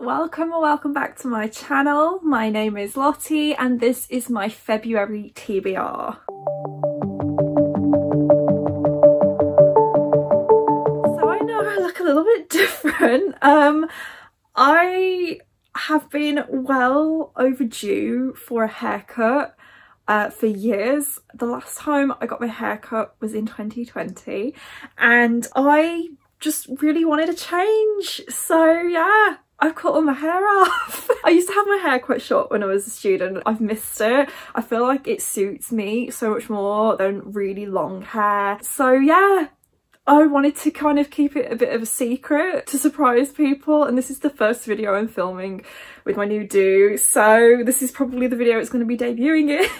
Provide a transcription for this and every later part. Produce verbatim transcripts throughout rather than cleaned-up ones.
welcome or welcome back to my channel. My name is Lottie and this is my February T B R. So I know I look a little bit different. Um, I have been well overdue for a haircut uh, for years. The last time I got my haircut was in twenty twenty and I just really wanted a change, so yeah, I've cut all my hair off. I used to have my hair quite short when I was a student. I've missed it. I feel like it suits me so much more than really long hair, so yeah, I wanted to kind of keep it a bit of a secret to surprise people, and this is the first video I'm filming with my new do, so this is probably the video it's going to be debuting in.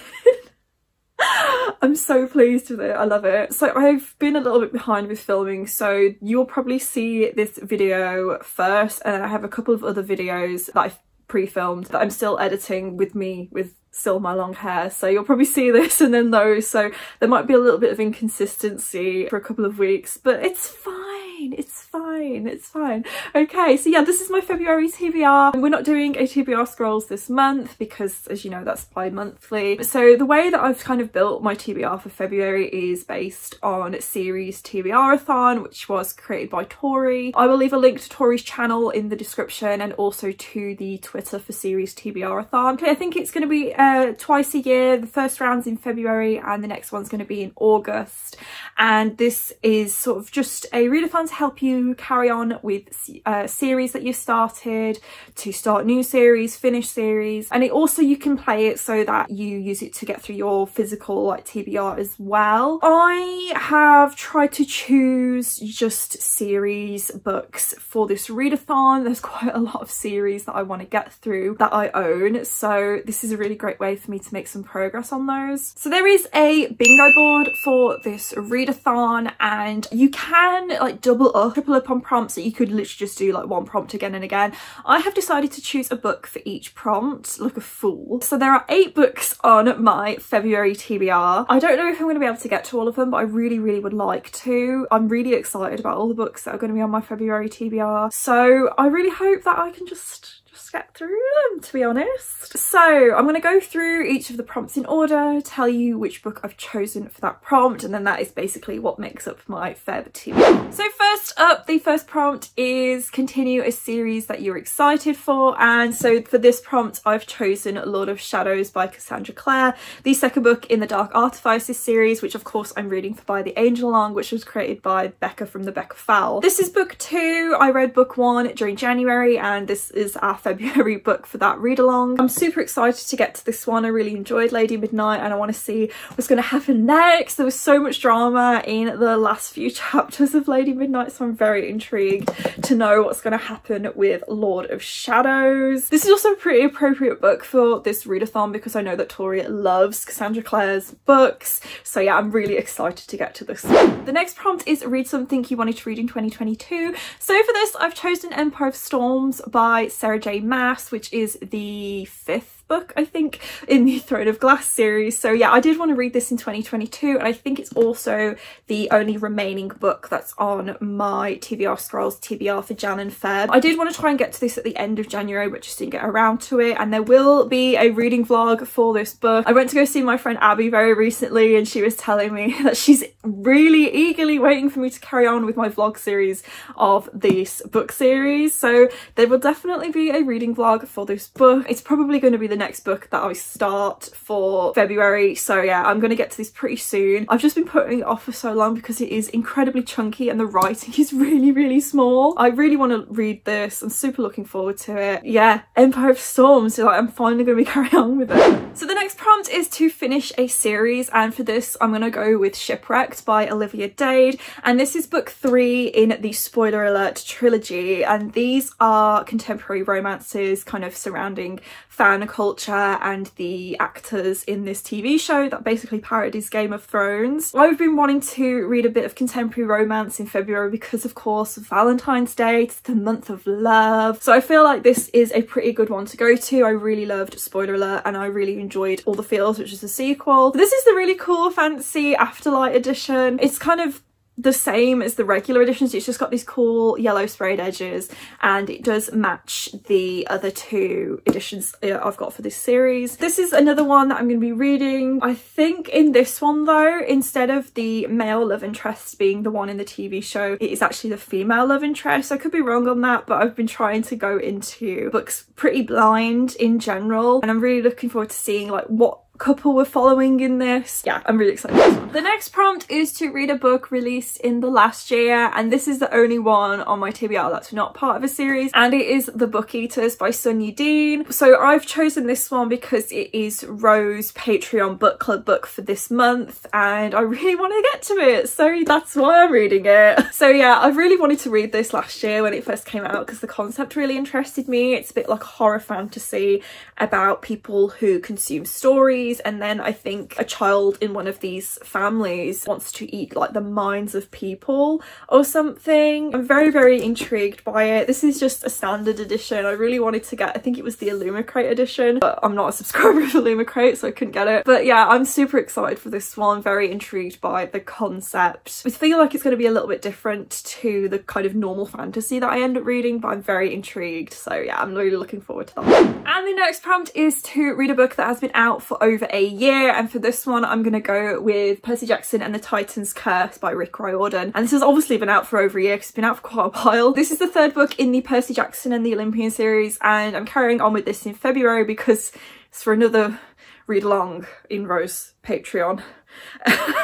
I'm so pleased with it, I love it. So I've been a little bit behind with filming, so you'll probably see this video first, and I have a couple of other videos that I've pre-filmed that I'm still editing with me with still my long hair, so you'll probably see this and then those, so there might be a little bit of inconsistency for a couple of weeks, but it's fine, it's fine, it's fine. Okay, so yeah, this is my February T B R. We're not doing a T B R scrolls this month because, as you know, that's bi-monthly, so the way that I've kind of built my T B R for February is based on SeriesTBRathon, which was created by Tori. I will leave a link to Tori's channel in the description and also to the Twitter for SeriesTBRathon. Okay, I think it's going to be Uh, twice a year. The first round's in February and the next one's going to be in August, and this is sort of just a readathon to help you carry on with uh, series that you've started, to start new series, finish series, and it also, you can play it so that you use it to get through your physical like T B R as well. I have tried to choose just series books for this readathon. There's quite a lot of series that I want to get through that I own, so this is a really great way for me to make some progress on those. So there is a bingo board for this readathon, and you can like double up, triple up on prompts, so you could literally just do like one prompt again and again. I have decided to choose a book for each prompt, like a fool. So there are eight books on my February T B R. I don't know if I'm going to be able to get to all of them, but I really really would like to. I'm really excited about all the books that are going to be on my February T B R, so I really hope that I can just just get through them, to be honest. So I'm going to go through each of the prompts in order, tell you which book I've chosen for that prompt, and then that is basically what makes up my Feb T B R. So first up, the first prompt is continue a series that you're excited for, and so for this prompt I've chosen Lord of Shadows by Cassandra Clare, the second book in the Dark Artifices series, which of course I'm reading for By the Angel Along, which was created by Becca from the Becca Fowl. This is book two. I read book one during January and this is our February book for that read along. I'm super excited to get to this one. I really enjoyed Lady Midnight and I want to see what's going to happen next. There was so much drama in the last few chapters of Lady Midnight, so I'm very intrigued to know what's going to happen with Lord of Shadows. This is also a pretty appropriate book for this readathon because I know that Tori loves Cassandra Clare's books, so yeah, I'm really excited to get to this one. The next prompt is read something you wanted to read in twenty twenty-two. So for this I've chosen Empire of Storms by Sarah J. Class, which is the fifth book I think in the Throne of Glass series, so yeah, I did want to read this in twenty twenty-two, and I think it's also the only remaining book that's on my T B R scrolls T B R for Jan and Feb. I did want to try and get to this at the end of January but just didn't get around to it, and there will be a reading vlog for this book. I went to go see my friend Abby very recently and she was telling me that she's really eagerly waiting for me to carry on with my vlog series of this book series, so there will definitely be a reading vlog for this book. It's probably going to be the The next book that I start for February, so yeah, I'm gonna get to this pretty soon. I've just been putting it off for so long because it is incredibly chunky and the writing is really really small. I really want to read this. I'm super looking forward to it. Yeah, Empire of Storms, so like, I'm finally gonna be carrying on with it. So the next prompt is to finish a series, and for this I'm gonna go with Shipwrecked by Olivia Dade, and this is book three in the Spoiler Alert trilogy, and these are contemporary romances kind of surrounding fan culture and the actors in this T V show that basically parodies Game of Thrones. I've been wanting to read a bit of contemporary romance in February because of course Valentine's Day, it's the month of love, so I feel like this is a pretty good one to go to. I really loved Spoiler Alert and I really enjoyed All the Feels, which is a sequel. This is the really cool fancy Afterlight edition. It's kind of the same as the regular editions. It's just got these cool yellow sprayed edges, and it does match the other two editions I've got for this series. This is another one that I'm going to be reading. I think in this one though, instead of the male love interest being the one in the T V show, it is actually the female love interest. I could be wrong on that, but I've been trying to go into books pretty blind in general, and I'm really looking forward to seeing like what couple we're following in this. Yeah, I'm really excited for this one. The next prompt is to read a book released in the last year, and this is the only one on my T B R that's not part of a series, and it is The Book Eaters by Sunny Dean. So I've chosen this one because it is Rose's Patreon book club book for this month, and I really want to get to it, so that's why I'm reading it. So yeah, I really wanted to read this last year when it first came out because the concept really interested me. It's a bit like a horror fantasy about people who consume stories, and then I think a child in one of these families wants to eat like the minds of people or something. I'm very very intrigued by it. This is just a standard edition. I really wanted to get, I think it was the Illumicrate edition, but I'm not a subscriber of Illumicrate so I couldn't get it. But yeah, I'm super excited for this one. Very intrigued by the concept. I feel like it's going to be a little bit different to the kind of normal fantasy that I end up reading, but I'm very intrigued, so yeah, I'm really looking forward to that one. And the next prompt is to read a book that has been out for over over a year, and for this one I'm gonna go with Percy Jackson and the Titan's Curse by Rick Riordan, and this has obviously been out for over a year because it's been out for quite a while. This is the third book in the Percy Jackson and the Olympian series, and I'm carrying on with this in February because it's for another read along in Rose Patreon.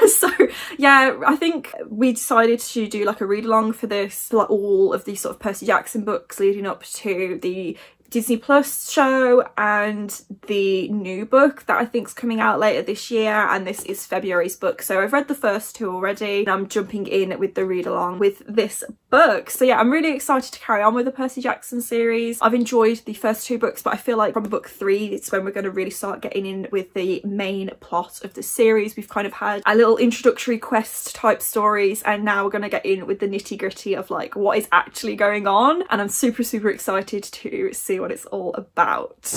So yeah, I think we decided to do like a read along for this, for like all of these sort of Percy Jackson books leading up to the Disney Plus show and the new book that I think's coming out later this year, and this is February's book. So I've read the first two already and I'm jumping in with the read along with this book. So yeah, I'm really excited to carry on with the Percy Jackson series. I've enjoyed the first two books, but I feel like from book three it's when we're going to really start getting in with the main plot of the series. We've kind of had a little introductory quest type stories, and now we're going to get in with the nitty gritty of like what is actually going on, and I'm super super excited to see what it's all about.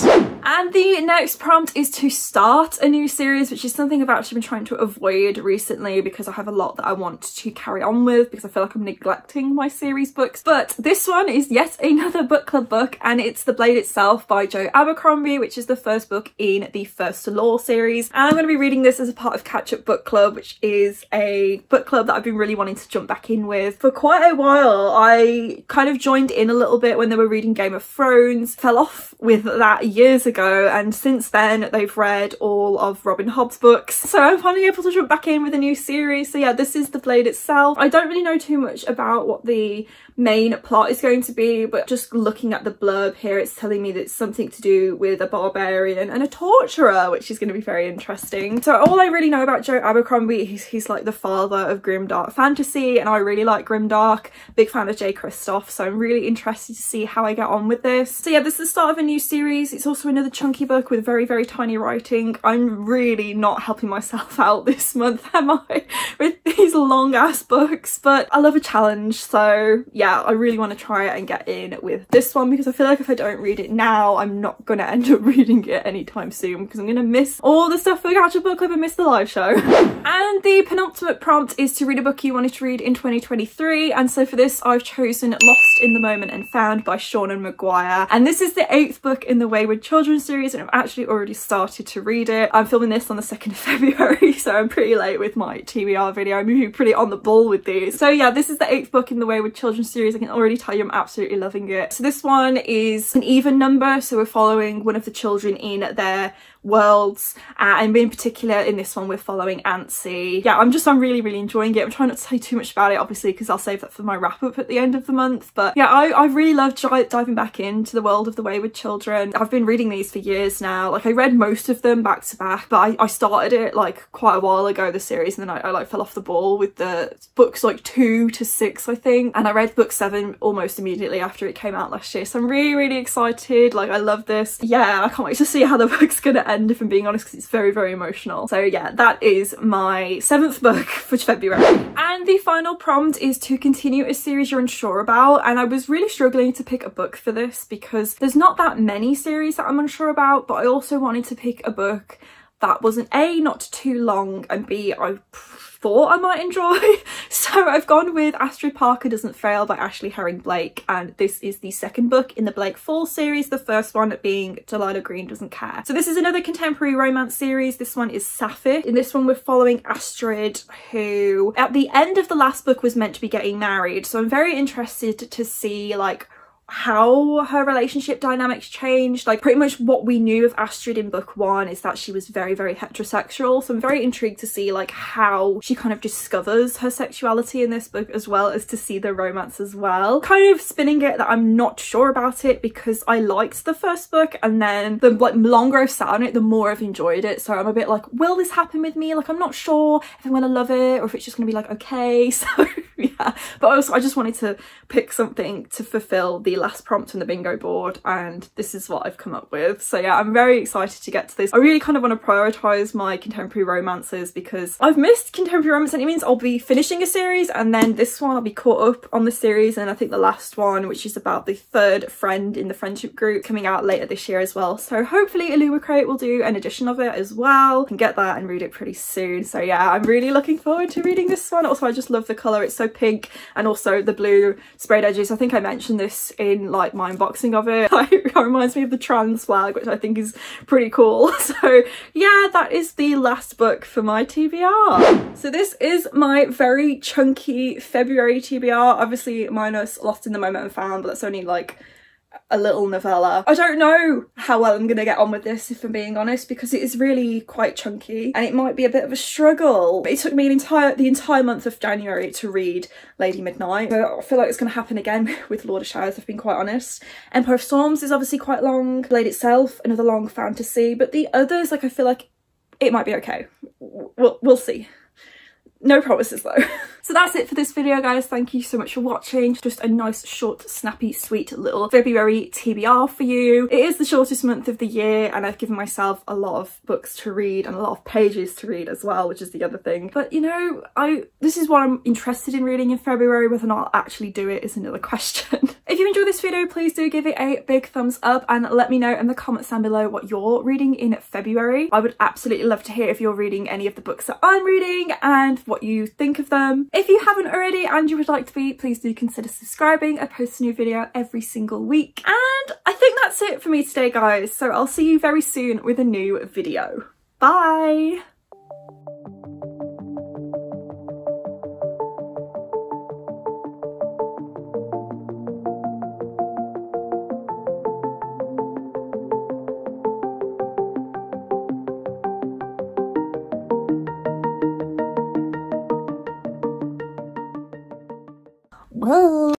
And the next prompt is to start a new series, which is something I've actually been trying to avoid recently because I have a lot that I want to carry on with because I feel like I'm neglecting my series books. But this one is yet another book club book, and it's The Blade Itself by Joe Abercrombie, which is the first book in the First Law series, and I'm going to be reading this as a part of Catch Up Book Club, which is a book club that I've been really wanting to jump back in with for quite a while. I kind of joined in a little bit when they were reading Game of Thrones, fell off with that years ago, and since then they've read all of Robin Hobb's books, so I'm finally able to jump back in with a new series. So yeah, this is The Blade Itself. I don't really know too much about what the main plot is going to be, but just looking at the blurb here, it's telling me that it's something to do with a barbarian and a torturer, which is going to be very interesting. So all I really know about Joe Abercrombie, he's, he's like the father of grimdark fantasy, and I really like grimdark. Big fan of Jay Kristoff, so I'm really interested to see how I get on with this. So yeah, this is the start of a new series. It's also another chunky book with very very tiny writing. I'm really not helping myself out this month, am I, with these long ass books, but I love a challenge, so yeah, I really want to try it and get in with this one because I feel like if I don't read it now I'm not gonna end up reading it anytime soon because I'm gonna miss all the stuff for Catch Up Book Club and miss the live show. And the penultimate prompt is to read a book you wanted to read in twenty twenty-three, and so for this I've chosen Lost in the Moment and Found by Seanan McGuire, and this This is the eighth book in the Wayward Children series, and I've actually already started to read it. I'm filming this on the second of February, so I'm pretty late with my T B R video. I'm usually pretty on the ball with these. So yeah, this is the eighth book in the Wayward Children series. I can already tell you I'm absolutely loving it. So this one is an even number, so we're following one of the children in their worlds, uh, and in particular in this one we're following Ancy. Yeah, I'm just I'm really really enjoying it. I'm trying not to say too much about it obviously because I'll save that for my wrap up at the end of the month, but yeah, I, I really love diving back into the world of the Wayward Children. I've been reading these for years now, like I read most of them back to back, but I, I started it like quite a while ago, the series, and then I, I like fell off the ball with the books like two to six I think, and I read book seven almost immediately after it came out last year, so I'm really really excited. Like I love this. Yeah, I can't wait to see how the book's gonna end, if I'm being honest, because it's very very emotional. So yeah, that is my seventh book for February. And the final prompt is to continue a series you're unsure about, and I was really struggling to pick a book for this because there's not that many series that I'm unsure about, but I also wanted to pick a book that wasn't A, not too long, and B, I thought I might enjoy. So I've gone with Astrid Parker Doesn't Fail by Ashley Herring Blake, and this is the second book in the Blake Falls series, the first one being Delilah Green Doesn't Care. So this is another contemporary romance series. This one is sapphic. In this one we're following Astrid, who at the end of the last book was meant to be getting married, so I'm very interested to see like how her relationship dynamics changed. Like pretty much what we knew of Astrid in book one is that she was very very heterosexual, so I'm very intrigued to see like how she kind of discovers her sexuality in this book, as well as to see the romance as well. Kind of spinning it that I'm not sure about it, because I liked the first book, and then the like longer I've sat on it the more I've enjoyed it, so I'm a bit like, will this happen with me? Like I'm not sure if I'm gonna love it or if it's just gonna be like okay. So yeah, but also I just wanted to pick something to fulfill the last prompt on the bingo board, and this is what I've come up with. So yeah, I'm very excited to get to this. I really kind of want to prioritize my contemporary romances, because I've missed contemporary romance. And it means I'll be finishing a series and then this one I'll be caught up on the series, and I think the last one, which is about the third friend in the friendship group, coming out later this year as well. So hopefully Illumicrate will do an edition of it as well and get that and read it pretty soon. So yeah, I'm really looking forward to reading this one. Also I just love the color, it's so pink, and also the blue sprayed edges. I think I mentioned this in in like my unboxing of it. Like, it reminds me of the trans flag, which I think is pretty cool. So yeah, that is the last book for my T B R. So this is my very chunky February T B R, obviously minus Lost in the Moment and Found, but that's only like a little novella. I don't know how well I'm gonna get on with this, if I'm being honest, because it is really quite chunky and it might be a bit of a struggle. But it took me an entire the entire month of January to read Lady Midnight. So I feel like it's gonna happen again with Lord of Shadows, if I'm being quite honest. Empire of Storms is obviously quite long. Blade itself, another long fantasy, but the others, like I feel like it might be okay. We'll we'll see. No promises though. So that's it for this video guys, thank you so much for watching. Just a nice short snappy sweet little February T B R for you. It is the shortest month of the year, and I've given myself a lot of books to read and a lot of pages to read as well, which is the other thing. But you know, I this is what I'm interested in reading in February. Whether or not I'll actually do it is another question. If you enjoyed this video, please do give it a big thumbs up and let me know in the comments down below what you're reading in February. I would absolutely love to hear if you're reading any of the books that I'm reading and what you think of them. If you haven't already and you would like to be, please do consider subscribing. I post a new video every single week. And I think that's it for me today, guys. So I'll see you very soon with a new video. Bye!